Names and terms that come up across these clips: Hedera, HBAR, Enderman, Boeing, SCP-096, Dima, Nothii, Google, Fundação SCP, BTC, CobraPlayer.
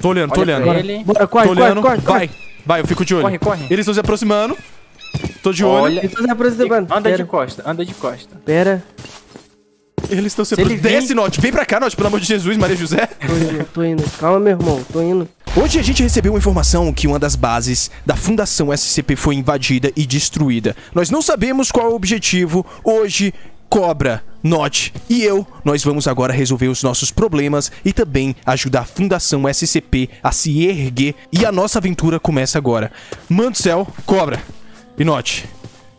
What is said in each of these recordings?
Tô olhando, tô olhando. Bora, corre, corre, corre. Vai, vai, eu fico de olho. Corre, corre. Eles estão se aproximando. Tô de olho. Eles estão se aproximando. Anda de costa, anda de costa. Pera. Eles estão se aproximando. Desce, Nothii. Vem pra cá, Nothii, pelo amor de Jesus, Maria José. Tô indo. Calma, meu irmão. Tô indo. Hoje a gente recebeu uma informação que uma das bases da Fundação SCP foi invadida e destruída. Nós não sabemos qual é o objetivo. Hoje, Cobra, Nothii e eu, nós vamos agora resolver os nossos problemas e também ajudar a Fundação SCP a se erguer. E a nossa aventura começa agora. Mano do céu, Cobra e Nothii,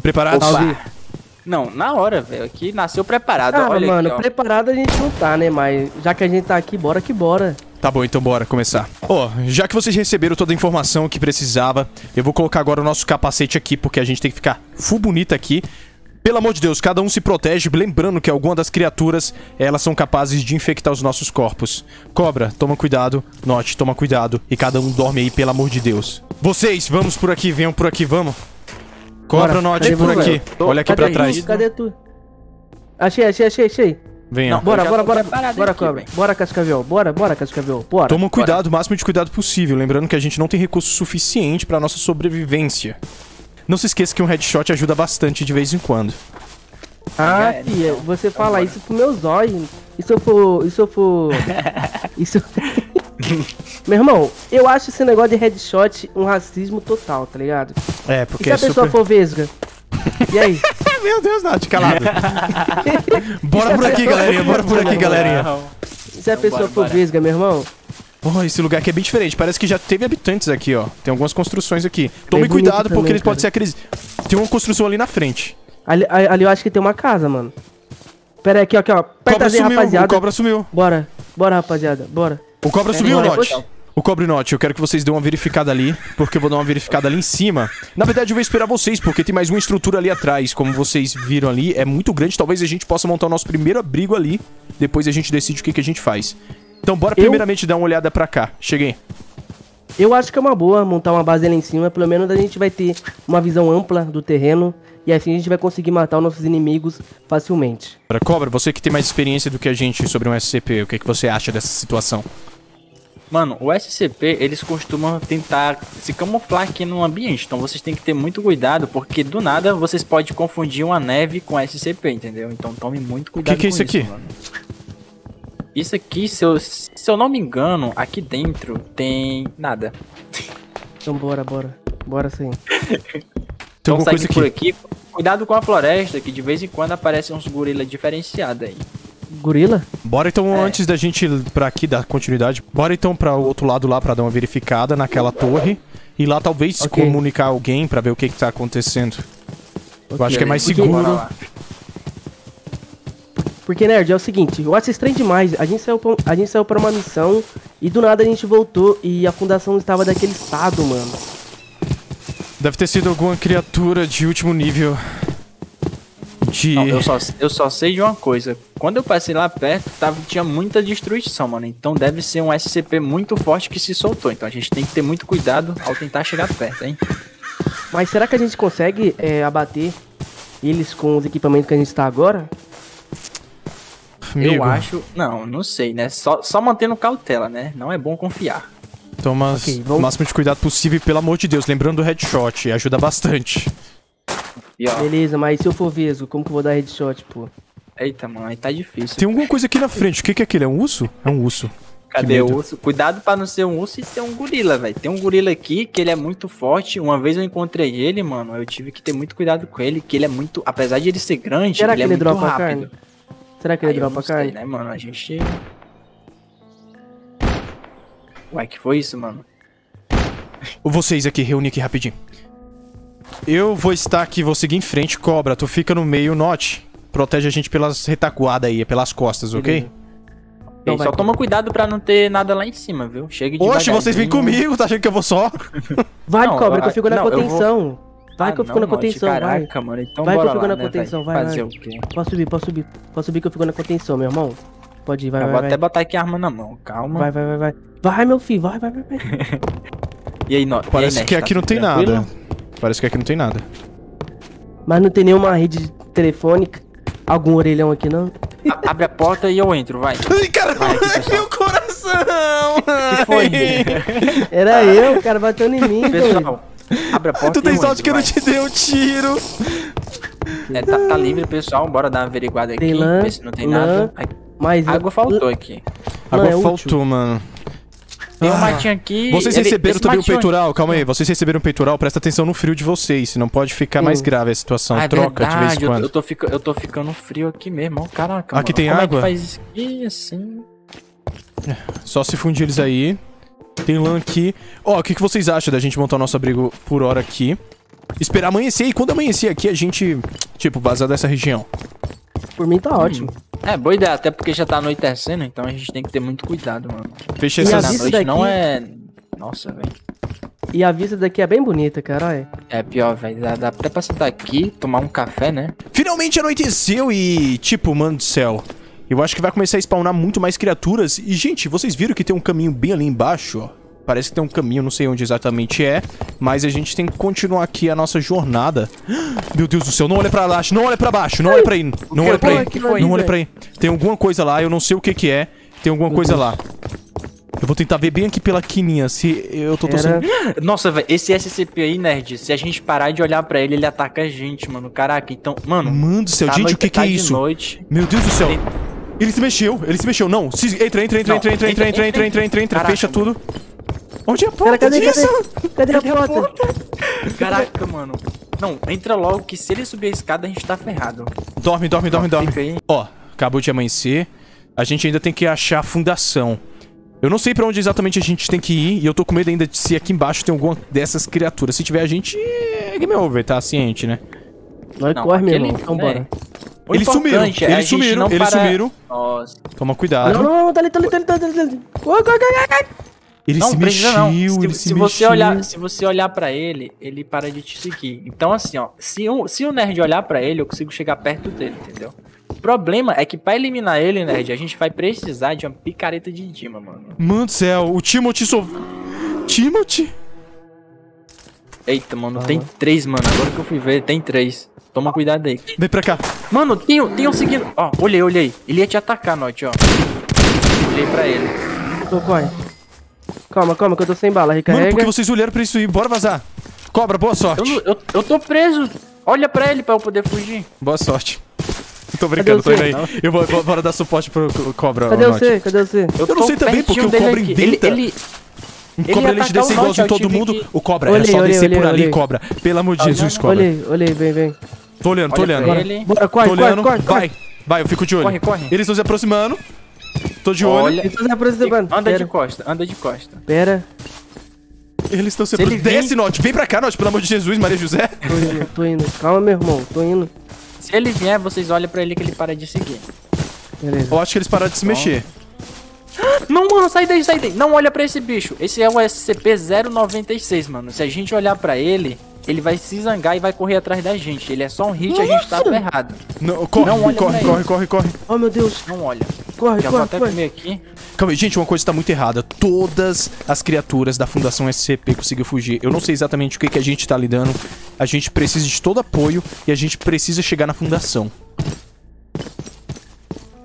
preparados? Não, na hora, velho. Aqui nasceu preparado. Ah, olha, mano, aqui, preparado a gente não tá, né? Mas já que a gente tá aqui, bora que bora. Tá bom, então bora começar. Ó, já que vocês receberam toda a informação que precisava, eu vou colocar agora o nosso capacete aqui, porque a gente tem que ficar full bonita aqui. Pelo amor de Deus, cada um se protege, lembrando que alguma das criaturas, elas são capazes de infectar os nossos corpos. Cobra, toma cuidado. Nothii, toma cuidado. E cada um dorme aí, pelo amor de Deus. Vocês, vamos por aqui, venham por aqui, vamos. Cobra, Nothii, por aqui. Olha aqui pra trás. Cadê tu? Achei, achei, achei, achei. Venha. Não, bora, bora, bora, bora, Cobra. Bora, Cascavel. Bora, bora, Cascavel. Bora. Toma cuidado, o máximo de cuidado possível. Lembrando que a gente não tem recurso suficiente pra nossa sobrevivência. Não se esqueça que um headshot ajuda bastante de vez em quando. Ah, filha, você fala então, isso pro meus olhos. Isso eu for... isso... Meu irmão, eu acho esse negócio de headshot um racismo total, tá ligado? É, porque e se a pessoa for vesga? E aí? Meu Deus, Nath, calado. Bora por aqui, galerinha. Bora por aqui, galerinha. Se a pessoa for vesga, meu irmão. Oh, esse lugar aqui é bem diferente. Parece que já teve habitantes aqui, ó. Tem algumas construções aqui. Tome cuidado porque eles podem ser aqueles... Tem uma construção ali na frente. Ali eu acho que tem uma casa, mano. Pera aí, aqui, ó. Cobra sumiu, o Cobra sumiu. Bora, bora, rapaziada, bora. O Cobra sumiu, Nothii. O Cobra e Nothii, eu quero que vocês dêem uma verificada ali, porque eu vou dar uma verificada ali em cima. Na verdade, eu vou esperar vocês, porque tem mais uma estrutura ali atrás. Como vocês viram ali, é muito grande. Talvez a gente possa montar o nosso primeiro abrigo ali. Depois a gente decide o que a gente faz. Então bora primeiramente dar uma olhada pra cá. Cheguei. Eu acho que é uma boa montar uma base ali em cima. Pelo menos a gente vai ter uma visão ampla do terreno. E assim a gente vai conseguir matar os nossos inimigos facilmente. Cobra, você que tem mais experiência do que a gente sobre um SCP, o que é que você acha dessa situação? Mano, o SCP, eles costumam tentar se camuflar aqui no ambiente. Então vocês têm que ter muito cuidado, porque do nada vocês podem confundir uma neve com SCP, entendeu? Então tome muito cuidado com isso. O que é isso aqui? Mano. Isso aqui, se eu não me engano, aqui dentro tem nada. Então bora, bora. Bora sim. Então alguma coisa aqui. Por aqui. Cuidado com a floresta, que de vez em quando aparecem uns gorila diferenciados aí. Gorila? Bora então, antes da gente ir pra aqui, dar continuidade, bora então pra o outro lado lá pra dar uma verificada naquela torre. E lá talvez comunicar alguém pra ver o que tá acontecendo. Eu acho que é mais seguro. Porque, nerd, é o seguinte, eu acho estranho demais. A gente saiu pra uma missão e do nada a gente voltou e a fundação estava daquele estado, mano. Deve ter sido alguma criatura de último nível. Não, eu só sei de uma coisa. Quando eu passei lá perto, tinha muita destruição, mano. Então deve ser um SCP muito forte que se soltou. Então a gente tem que ter muito cuidado ao tentar chegar perto, hein? Mas será que a gente consegue abater eles com os equipamentos que a gente tá agora? Amigo. Eu acho... Não sei, né? Só mantendo cautela, né? Não é bom confiar. Toma o máximo de cuidado possível e, pelo amor de Deus, lembrando do headshot. Ajuda bastante. Beleza, mas se eu for vesgo, como que eu vou dar headshot, pô? Eita, mano, aí tá difícil. Tem alguma coisa aqui na frente. O que é aquilo? É um urso? É um urso. Cadê o urso? Cuidado pra não ser um urso e ser um gorila, velho. Tem um gorila aqui que ele é muito forte. Uma vez eu encontrei ele, mano. Eu tive que ter muito cuidado com ele, que ele é muito... Apesar de ele ser grande, será ele é muito rápido. Será que ele dropa carne? Né, mano? A gente... Ué, que foi isso, mano? Vocês aqui, reúne aqui rapidinho. Eu vou estar aqui, vou seguir em frente, Cobra. Tu fica no meio, Nothii. Protege a gente pelas retaguadas aí, pelas costas, ok? Então, só toma cuidado pra não ter nada lá em cima, viu? Chega de Oxe, vocês vêm comigo, tá achando que eu vou só? Vai, Cobra, que eu fico na contenção. Vai que eu fico na contenção, vai. Vai que eu fico na contenção, vai. Posso subir que eu fico na contenção, meu irmão. Pode ir, vai, vai. Vou até botar aqui a arma na mão, calma. Vai, vai, vai, vai. Vai, meu filho, vai, vai, vai. E aí, Nothii? Parece que aqui não tem nada. Parece que aqui não tem nada. Mas não tem nenhuma rede telefônica? Algum orelhão aqui, não? Abre a porta e eu entro, vai. Ai, caramba, vai aqui, meu coração. coração! Que foi? Era eu, o cara bateu em mim, pessoal. Abre a porta. Tu tem sorte que eu não te dei um tiro. É, tá livre, pessoal. Bora dar uma averiguada aqui, ver se não tem nada. Mas água faltou aqui. Água faltou, mano. Tem um matinho aqui. Vocês receberam também o peitoral, calma aí. Vocês receberam o peitoral, presta atenção no frio de vocês. Não pode ficar mais grave a situação. Troca de vez em quando. Eu tô ficando frio aqui mesmo, caraca. Aqui tem água? Faz assim. Só se fundir eles aí. Tem lã aqui. Ó, o que vocês acham da gente montar o nosso abrigo por hora aqui? Esperar amanhecer e quando amanhecer aqui a gente, tipo, vazar dessa região. Por mim tá ótimo. É, boa ideia, até porque já tá anoitecendo, então a gente tem que ter muito cuidado, mano. Fecha essa noite daqui... não é... Nossa, velho. E a vista daqui é bem bonita, cara. É pior, velho. Dá até pra sentar aqui, tomar um café, né? Finalmente anoiteceu e... Tipo, mano do céu. Eu acho que vai começar a spawnar muito mais criaturas. E, gente, vocês viram que tem um caminho bem ali embaixo, ó. Parece que tem um caminho, não sei onde exatamente é. Mas a gente tem que continuar aqui a nossa jornada. Meu Deus do céu, não olha pra lá, não olha pra baixo, não olha pra aí. Não olha pra aí, não olha pra aí. Tem alguma coisa lá, eu não sei o que que é. Tem alguma coisa lá. Eu vou tentar ver bem aqui pela quininha, se eu tô torcendo... Nossa, velho, esse SCP aí, nerd, se a gente parar de olhar pra ele, ele ataca a gente, mano. Caraca, então, mano... Mano do céu, gente, o que que é isso? Meu Deus do céu. Ele se mexeu, não. Entra. Fecha tudo. Onde é a porta? Cadê a porta? Caraca, mano. Não, entra logo que se ele subir a escada a gente tá ferrado. Dorme. Ó, acabou de amanhecer. A gente ainda tem que achar a fundação. Eu não sei pra onde exatamente a gente tem que ir. E eu tô com medo ainda de se aqui embaixo tem alguma dessas criaturas. Se tiver a gente... Game over, tá ciente, né? Nós corre mesmo, então bora. Eles sumiram. Nossa. Toma cuidado. Não, tá ali. Se você olhar pra ele, ele para de te seguir. Então, assim, ó, se o nerd olhar pra ele, eu consigo chegar perto dele, entendeu? O problema é que pra eliminar ele, nerd, a gente vai precisar de uma picareta de Dima, mano. Mano do céu, o Timothy Timothy? Eita, mano, tem três, mano. Agora que eu fui ver, tem três. Toma cuidado aí. Vem pra cá. Mano, tem um seguindo. Ó, olhei. Ele ia te atacar, Nothii, ó. Olhei pra ele. Tô correndo. Calma, que eu tô sem bala, recarrega. Mano, porque vocês olharam pra isso aí, bora vazar. Cobra, boa sorte. Eu tô preso. Olha pra ele pra eu poder fugir. Boa sorte. Tô brincando, tô indo aí. Eu vou bora dar suporte pro Cobra. Cadê você? Eu não sei também, porque o Cobra inventa. Ele de descer igualzinho todo mundo. Que... O Cobra, era só descer por ali, Cobra. Pelo amor de Jesus, Cobra. Olhei, vem. Tô olhando. Bora, corre. Vai, eu fico de olho. Corre. Eles estão se aproximando. Tô de olho. Olha, anda de costa. Pera. Eles estão se aproximando. Desce, Nothii. Vem pra cá, Nothii, pelo amor de Jesus, Maria José. Tô indo. Calma, meu irmão. Tô indo. Se ele vier, vocês olham pra ele que ele para de seguir. Beleza. Eu acho que eles pararam de se mexer. Não, mano, sai daí. Não olha pra esse bicho. Esse é o SCP-096, mano. Se a gente olhar pra ele... Ele vai se zangar e vai correr atrás da gente. Ele é só um hit e a gente tá ferrado. Corre. Oh, meu Deus. Não olha. Corre. Comer aqui. Calma aí, gente, uma coisa tá muito errada. Todas as criaturas da Fundação SCP conseguiram fugir. Eu não sei exatamente o que a gente tá lidando. A gente precisa de todo apoio e a gente precisa chegar na Fundação.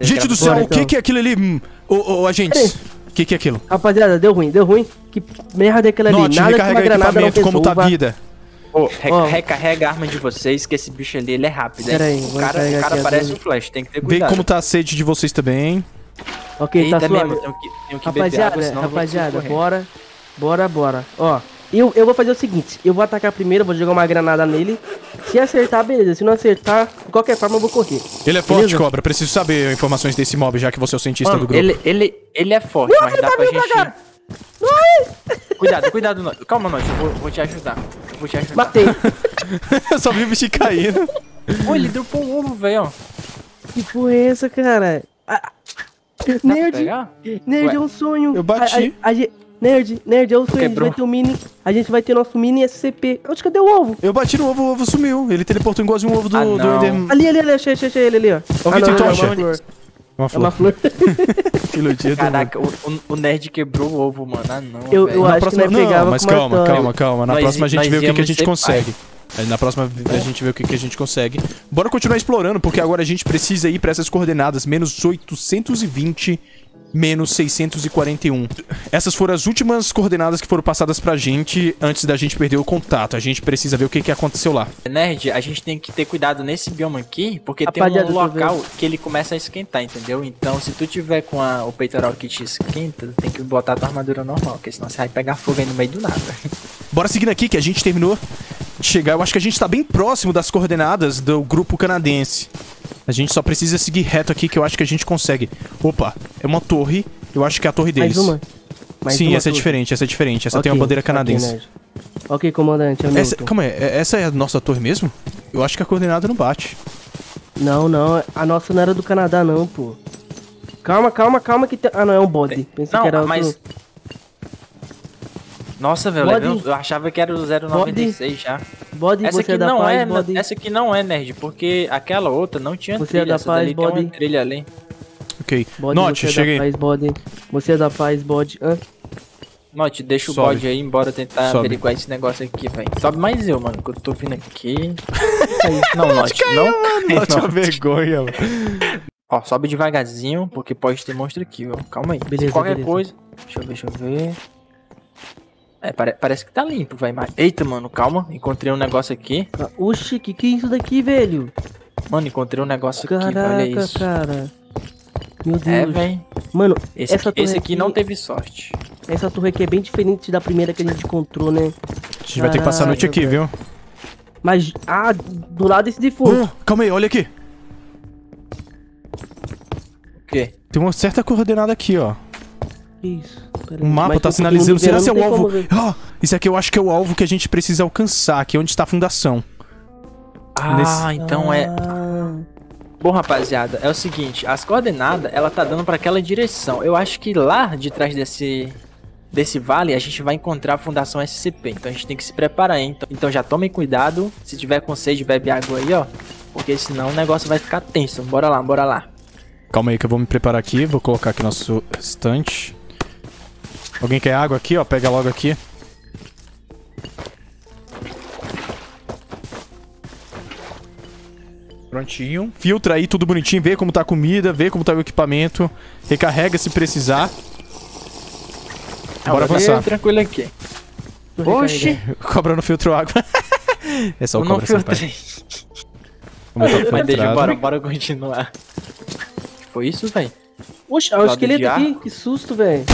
Gente do céu, então. O que é aquilo ali? Ô, agentes... O que é aquilo? Rapaziada, deu ruim. Que merda é aquela ali? Nada que uma granada não resolva. Como tá a vida? Recarrega a arma de vocês, que esse bicho ali, ele é rápido. Aí, o cara parece um flash, tem que ter cuidado. Vê como tá a sede de vocês também. Ok, eita, tá suave. Rapaziada, bora. Ó, eu vou fazer o seguinte, eu vou atacar primeiro, vou jogar uma granada nele. Se acertar, beleza. Se não acertar, de qualquer forma eu vou correr. Ele é forte, beleza? Cobra, preciso saber informações desse mob, já que você é o cientista do grupo. Ele é forte, não, mas dá pra gente... Cuidado, Nothii. Calma, Nothii, eu vou te ajudar. Matei. Eu só vi o bicho caindo. Pô, ele dropou um ovo, velho. Que porra é essa, cara? Nerd, é um sonho. Eu bati. Nerd, é um sonho. Quebrou. A gente vai ter nosso mini SCP. Onde que deu o ovo? Eu bati no ovo, o ovo sumiu. Ele teleportou igualzinho o ovo do Enderman. Ali, achei ele ali, ó. Alguém tem tocha? É uma flor. Iludido, caraca, o nerd quebrou o ovo, mano. Ah, não, eu acho próxima... que não pegava. Não, mas calma. Na próxima a gente vê o que a gente consegue. Na próxima a gente vê o que a gente consegue. Bora continuar explorando, porque agora a gente precisa ir pra essas coordenadas. -820 menos 641. Essas foram as últimas coordenadas que foram passadas pra gente antes da gente perder o contato. A gente precisa ver o que, que aconteceu lá. Nerd, a gente tem que ter cuidado nesse bioma aqui, porque tem um local que ele começa a esquentar, entendeu? Então, se tu tiver com o peitoral que te esquenta, tem que botar a tua armadura normal, porque senão você vai pegar fogo aí no meio do nada. Bora seguindo aqui, que a gente terminou de chegar. Eu acho que a gente tá bem próximo das coordenadas do grupo canadense. A gente só precisa seguir reto aqui, que eu acho que a gente consegue. Opa, é uma torre. Eu acho que é a torre deles. Mais uma? Sim, essa é diferente, essa é diferente. Essa tem uma bandeira canadense. Ok, comandante, eu não. Calma aí, essa é a nossa torre mesmo? Eu acho que a coordenada não bate. Não, não, a nossa não era do Canadá, não, pô. Calma, calma, calma que tem... Ah, não, é um bode. Pensei que era outro... mas... Nossa, velho, eu achava que era o 096 já. Body, essa aqui não é, essa aqui não é, nerd, porque aquela outra não tinha trilha, essa dali tem uma trilha ali. Ok, Note, cheguei. Você é da paz, bode. Note, deixa o bode aí, embora tentar averiguar esse negócio aqui, velho. Sobe mais eu, mano, que eu tô vindo aqui. Não, Note, não cai, a vergonha, mano. Ó, sobe devagarzinho, porque pode ter monstro aqui, ó. Calma aí, beleza, qualquer coisa. Deixa eu ver. É, parece que tá limpo, vai. Mas... Eita, mano, calma. Encontrei um negócio aqui. Oxi, que é isso daqui, velho? Mano, encontrei um negócio aqui, olha isso. Cara. Meu Deus. É, velho. Mano, esse aqui não teve sorte. Essa torre aqui é bem diferente da primeira que a gente encontrou, né? A gente vai ter que passar a noite aqui, velho. Viu? Mas, do lado desse de fogo. Calma aí, olha aqui. O quê? Tem uma certa coordenada aqui, ó. Isso. O mapa tá sinalizando. Será que é o alvo? Isso aqui eu acho que é o alvo que a gente precisa alcançar, que é onde está a fundação. Então é... Bom, rapaziada, é o seguinte. As coordenadas, ela tá dando para aquela direção. Eu acho que lá de trás desse vale, a gente vai encontrar a Fundação SCP. Então a gente tem que se preparar, hein? Então já tomem cuidado. Se tiver com sede, bebe água aí, ó. Porque senão o negócio vai ficar tenso. Bora lá, bora lá. Calma aí que eu vou me preparar aqui. Vou colocar aqui nosso estante. Alguém quer água aqui, ó? Pega logo aqui. Prontinho. Filtra aí tudo bonitinho. Vê como tá a comida, vê como tá o equipamento. Recarrega se precisar. Bora avançar. Tranquilo aqui. Oxi! Cobra não filtrou água. É só o cobra, senpai. Mas deixa, bora continuar. Foi isso, velho? Oxi, olha o esqueleto aqui. Que susto, velho.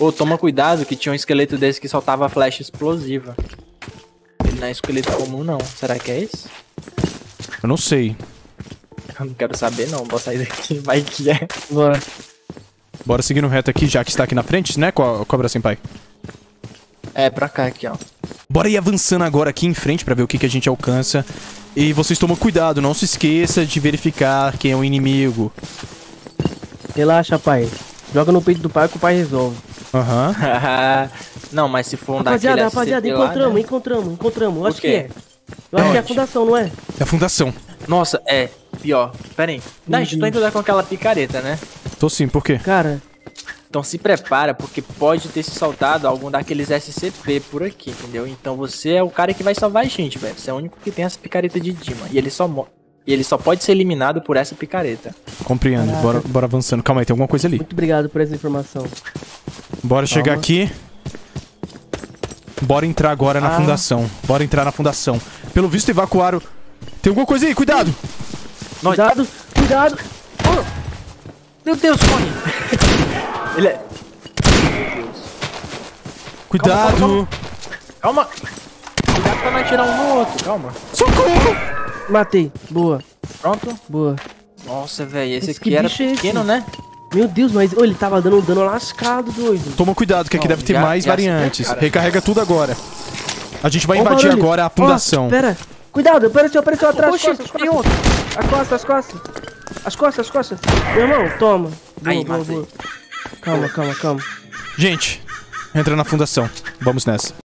Ô, toma cuidado que tinha um esqueleto desse que soltava flecha explosiva. Ele não é esqueleto comum, não. Será que é esse? Eu não sei. Eu não quero saber, não. Vou sair daqui. Vai que é. Bora. Bora seguindo reto aqui, já que está aqui na frente, né, Cobra Senpai? É, pra cá aqui, ó. Bora ir avançando agora aqui em frente pra ver o que a gente alcança. E vocês tomam cuidado. Não se esqueça de verificar quem é o inimigo. Relaxa, pai. Joga no peito do pai que o pai resolve. Aham. Não, mas se for um daquele SCP, rapaziada, encontramos. Eu acho que é. Eu acho que é a fundação, não é? É a fundação. Nossa, é pior. Pera aí. Gente, tô indo lá com aquela picareta, né? Tô sim, por quê? Cara... Então se prepara, porque pode ter se soltado algum daqueles SCP por aqui, entendeu? Então você é o cara que vai salvar a gente, velho. Você é o único que tem essa picareta de Dima. E ele só pode ser eliminado por essa picareta. Compreendo. Bora avançando. Calma aí, tem alguma coisa ali. Muito obrigado por essa informação. Bora chegar aqui. Bora entrar agora na fundação. Bora entrar na fundação. Pelo visto, evacuaram... Tem alguma coisa aí, cuidado! Cuidado, cuidado! Oh! Meu Deus, corre! Ele é... Meu Deus. Cuidado! Calma! Cuidado pra não atirar um no outro, calma. Socorro! Matei. Boa. Pronto? Boa. Nossa, velho. Esse aqui era pequeno, né? Meu Deus, mas ele tava dando um dano lascado, doido. Toma cuidado, que aqui deve ter mais variantes. Recarrega tudo agora. A gente vai invadir agora a fundação. Espera. Cuidado, apareceu atrás. Poxa, tem outro. As costas. Meu irmão, toma. Aí, boa. Calma. Gente, entra na fundação. Vamos nessa.